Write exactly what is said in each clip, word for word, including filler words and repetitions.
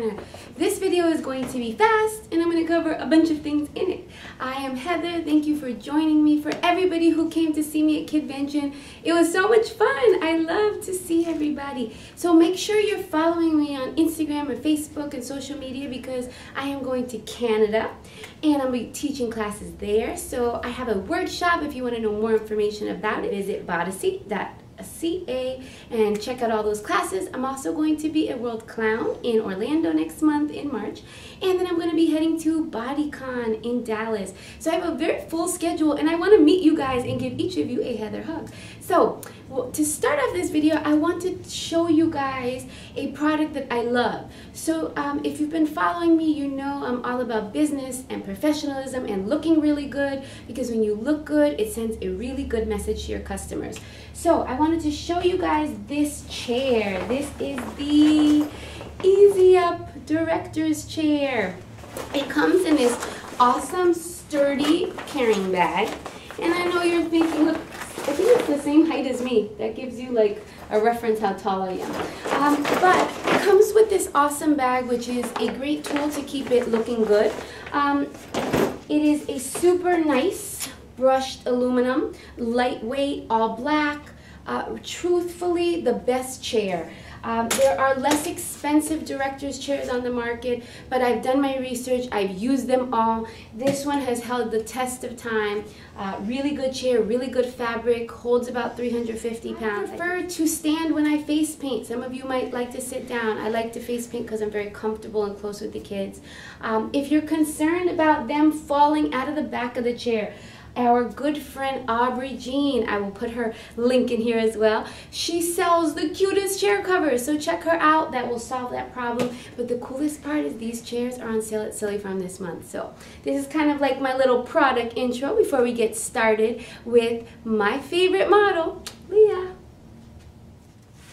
corner. This video is going to be fast and I'm going to cover a bunch of things in it. I am Heather. Thank you for joining me. For everybody who came to see me at KidVention, it was so much fun. I love to see everybody. So make sure you're following me on Instagram or Facebook and social media, because I am going to Canada and I'll be teaching classes there. So I have a workshop. If you want to know more information about it, visit bodicey dot com. C A and check out all those classes. I'm also going to be at World Clown in Orlando next month in March, and then I'm going to be heading to BodyCon in Dallas. So I have a very full schedule and I want to meet you guys and give each of you a Heather hug. So to start off this video, I want to show you guys a product that I love. So um, if you've been following me, you know I'm all about business and professionalism and looking really good, because when you look good, it sends a really good message to your customers. So I wanted to show you guys this chair. This is the Easy Up Director's Chair. It comes in this awesome, sturdy carrying bag. And I know you're thinking, look, I think it's the same height as me. That gives you like a reference how tall I am. Um, but it comes with this awesome bag, which is a great tool to keep it looking good. Um, it is a super nice brushed aluminum, lightweight, all black. Uh, truthfully, the best chair. Um, there are less expensive director's chairs on the market, but I've done my research, I've used them all. This one has held the test of time. Uh, really good chair, really good fabric, holds about three hundred fifty pounds. I prefer to stand when I face paint. Some of you might like to sit down. I like to face paint because I'm very comfortable and close with the kids. Um, if you're concerned about them falling out of the back of the chair, our good friend Aubrey Jean, I will put her link in here as well. She sells the cutest chair covers, so check her out. That will solve that problem. But the coolest part is these chairs are on sale at Silly Farm this month. So this is kind of like my little product intro before we get started with my favorite model, Leah.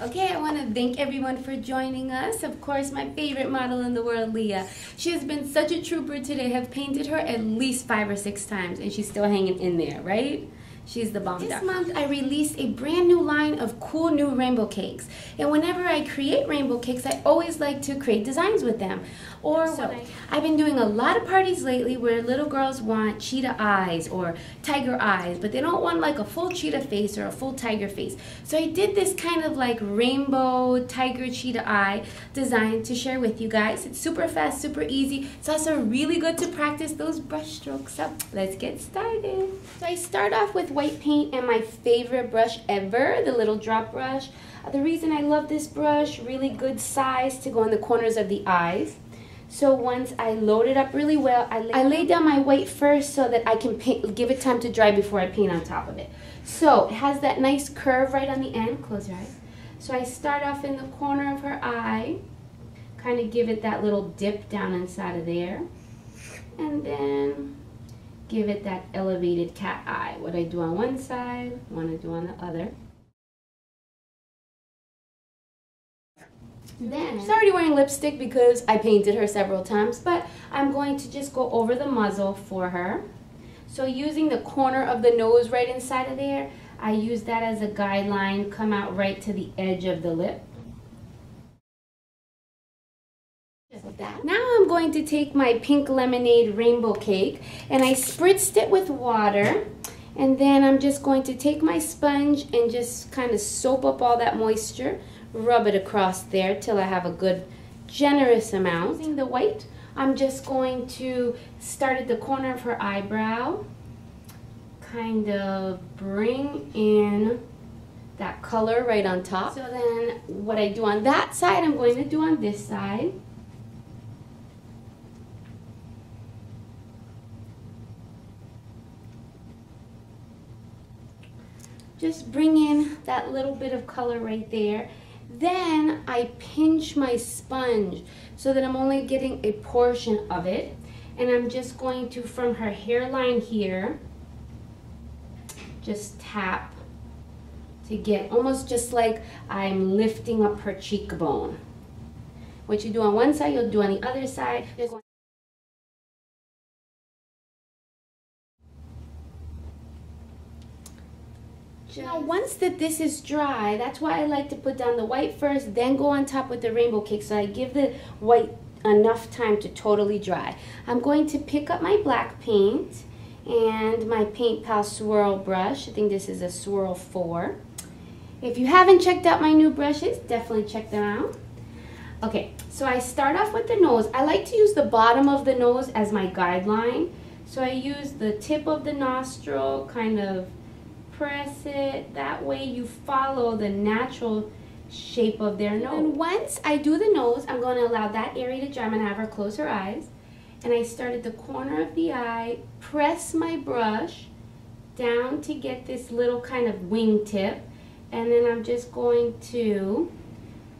Okay, I want to thank everyone for joining us. Of course, my favorite model in the world, Leah. She has been such a trooper today. I've painted her at least five or six times, and she's still hanging in there, right? She's the bomb. This month, I released a brand new line of cool new rainbow cakes. And whenever I create rainbow cakes, I always like to create designs with them. Or so, I, I've been doing a lot of parties lately where little girls want cheetah eyes or tiger eyes, but they don't want like a full cheetah face or a full tiger face. So I did this kind of like rainbow tiger cheetah eye design to share with you guys. It's super fast, super easy. It's also really good to practice those brush strokes. So let's get started. So I start off with white paint and my favorite brush ever, the little drop brush. The reason I love this brush, really good size to go on the corners of the eyes. So once I load it up really well, I lay, I lay down my white first so that I can paint, give it time to dry before I paint on top of it. So it has that nice curve right on the end. Close your eyes. So I start off in the corner of her eye, kind of give it that little dip down inside of there, and then give it that elevated cat eye. What I do on one side, I want to do on the other. Then, she's already wearing lipstick because I painted her several times, but I'm going to just go over the muzzle for her. So using the corner of the nose right inside of there, I use that as a guideline, come out right to the edge of the lip. That. Now I'm going to take my Pink Lemonade rainbow cake and I spritzed it with water, and then I'm just going to take my sponge and just kind of soap up all that moisture, rub it across there till I have a good generous amount. Using the white, I'm just going to start at the corner of her eyebrow, kind of bring in that color right on top. So then what I do on that side, I'm going to do on this side. Just bring in that little bit of color right there. Then I pinch my sponge so that I'm only getting a portion of it. And I'm just going to, from her hairline here, just tap to get almost just like I'm lifting up her cheekbone. What you do on one side, you'll do on the other side. Just Just now, once that this is dry, that's why I like to put down the white first, then go on top with the rainbow cake, so I give the white enough time to totally dry. I'm going to pick up my black paint and my Paint Pal Swirl brush. I think this is a Swirl four. If you haven't checked out my new brushes, definitely check them out. Okay, so I start off with the nose. I like to use the bottom of the nose as my guideline. So I use the tip of the nostril, kind of press it. That way you follow the natural shape of their nose. And once I do the nose, I'm going to allow that area to dry. I'm going to have her close her eyes. And I start at the corner of the eye, press my brush down to get this little kind of wing tip. And then I'm just going to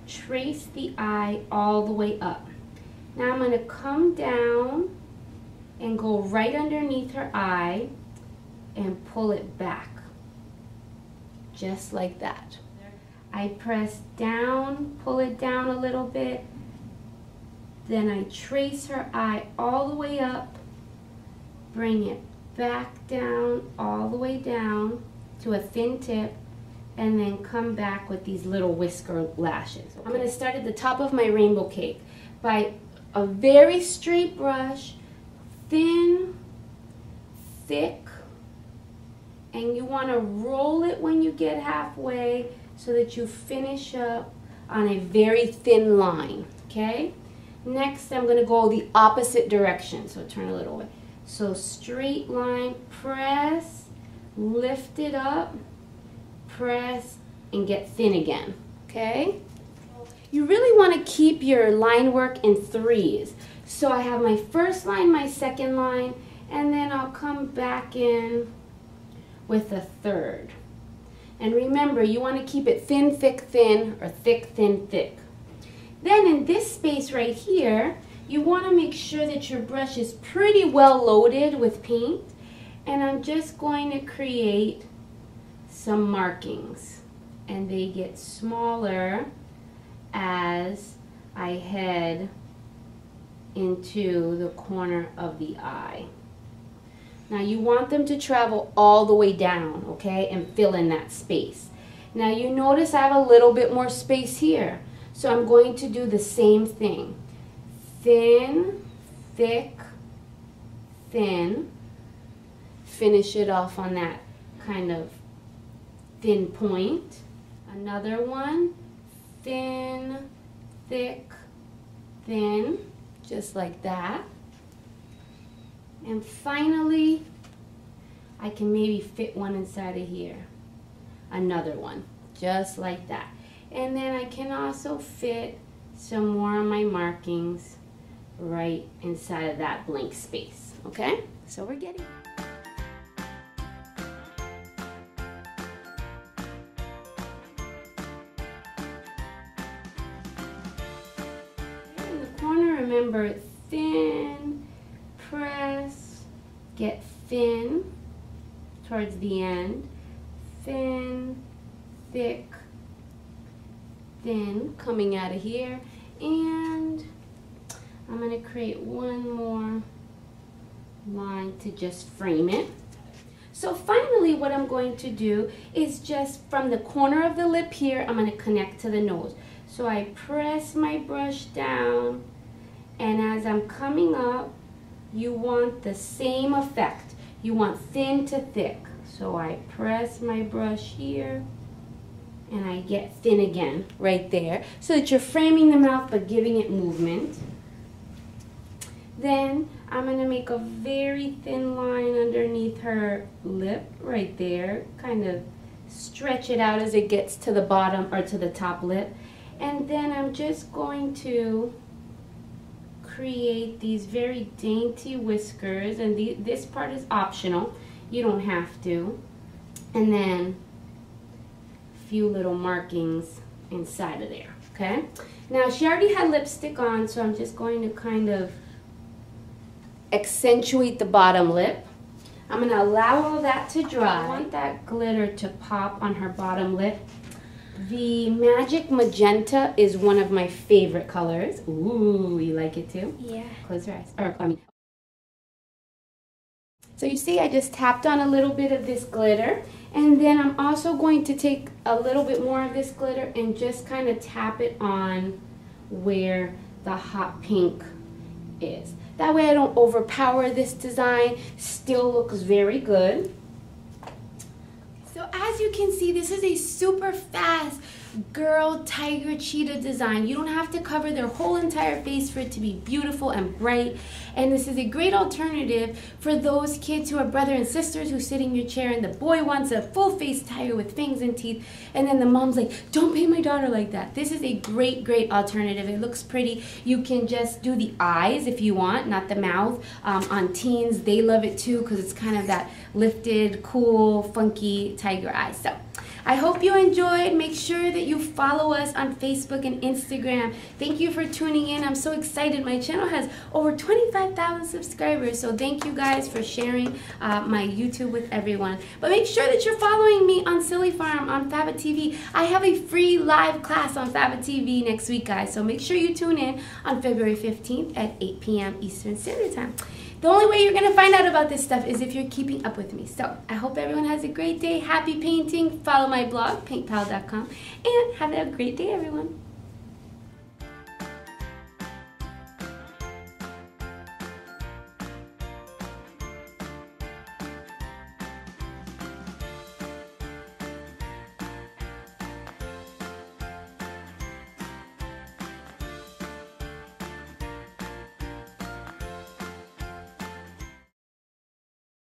trace the eye all the way up. Now I'm going to come down and go right underneath her eye and pull it back. Just like that. I press down, pull it down a little bit, then I trace her eye all the way up, bring it back down, all the way down to a thin tip, and then come back with these little whisker lashes. I'm going to start at the top of my rainbow cake by a very straight brush, thin, thick, and you want to roll it when you get halfway so that you finish up on a very thin line, okay? Next, I'm going to go the opposite direction, so turn a little way. So straight line, press, lift it up, press, and get thin again, okay? You really want to keep your line work in threes. So I have my first line, my second line, and then I'll come back in with a third. And remember, you want to keep it thin, thick, thin, or thick, thin, thick. Then in this space right here, you want to make sure that your brush is pretty well loaded with paint. And I'm just going to create some markings. And they get smaller as I head into the corner of the eye. Now you want them to travel all the way down, okay, and fill in that space. Now you notice I have a little bit more space here. So I'm going to do the same thing. Thin, thick, thin. Finish it off on that kind of thin point. Another one. Thin, thick, thin. Just like that. And finally, I can maybe fit one inside of here. Another one. Just like that. And then I can also fit some more of my markings right inside of that blank space, okay? So we're getting it. In the corner, remember, thin, press, get thin towards the end, thin, thick, then coming out of here, and I'm going to create one more line to just frame it. So finally what I'm going to do is just from the corner of the lip here, I'm going to connect to the nose. So I press my brush down, and as I'm coming up, you want the same effect. You want thin to thick. So I press my brush here, and I get thin again right there, so that you're framing the mouth but giving it movement. Then I'm going to make a very thin line underneath her lip right there, kind of stretch it out as it gets to the bottom or to the top lip. And then I'm just going to create these very dainty whiskers, and the, this part is optional, you don't have to. And then few little markings inside of there, okay? Now she already had lipstick on, so I'm just going to kind of accentuate the bottom lip. I'm going to allow all that to dry. I want that glitter to pop on her bottom lip. The Magic Magenta is one of my favorite colors. Ooh, you like it too? Yeah. Close your eyes. Or, I mean, So you see I just tapped on a little bit of this glitter, and then I'm also going to take a little bit more of this glitter and just kind of tap it on where the hot pink is. That way I don't overpower this design, still looks very good. So as you can see, this is a super fast girl tiger cheetah design. You don't have to cover their whole entire face for it to be beautiful and bright, and this is a great alternative for those kids who are brother and sisters who sit in your chair and the boy wants a full face tiger with fangs and teeth, and then the mom's like, don't paint my daughter like that. This is a great great alternative. It looks pretty. You can just do the eyes if you want, not the mouth. Um, on teens, they love it too because it's kind of that lifted, cool, funky tiger eye. So I hope you enjoyed. Make sure that you follow us on Facebook and Instagram. Thank you for tuning in. I'm so excited. My channel has over twenty-five thousand subscribers, so thank you guys for sharing uh, my YouTube with everyone. But make sure that you're following me on Silly Farm, on FABAtv. I have a free live class on FABAtv next week, guys, so make sure you tune in on February fifteenth at eight P M Eastern Standard Time. The only way you're going to find out about this stuff is if you're keeping up with me. So I hope everyone has a great day. Happy painting. Follow my blog, paint pal dot com. And have a great day, everyone.